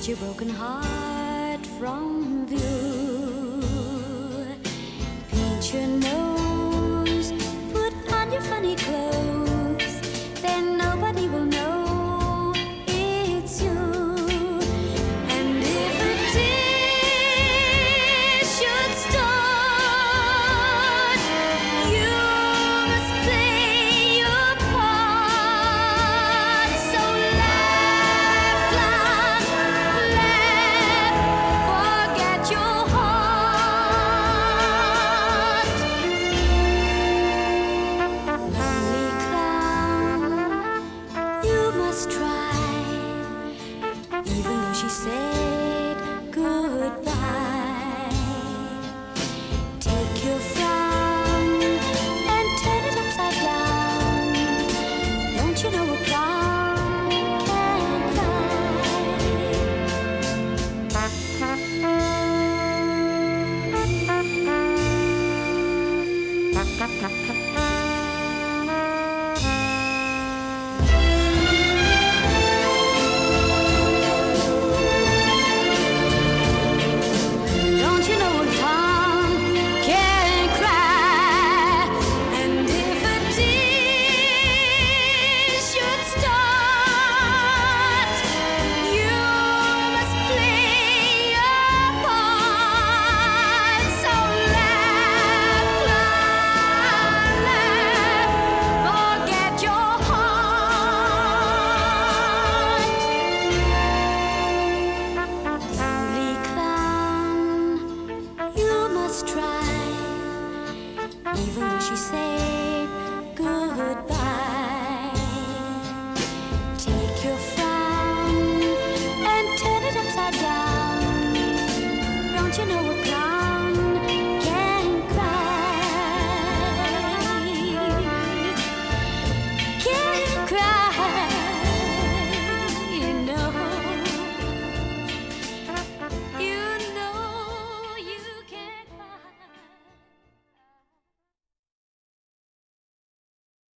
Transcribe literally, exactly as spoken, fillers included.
hide your broken heart from view. Paint your nose, put on your funny clothes, then nobody will know it's you. And if a tear should start, you must play your part. So laugh loud, laugh, forget your heart. Lonely clown, you must try, even though she said goodbye. Take your frown and turn it upside down. Don't you know a clown can cry? Don't you know a clown can cry? And if a tear should start, you must play your part. So laugh, laugh, laugh, forget your heart. Lonely clown, you must try, even though she said goodbye. Take your frown and turn it upside down. Don't you know a clown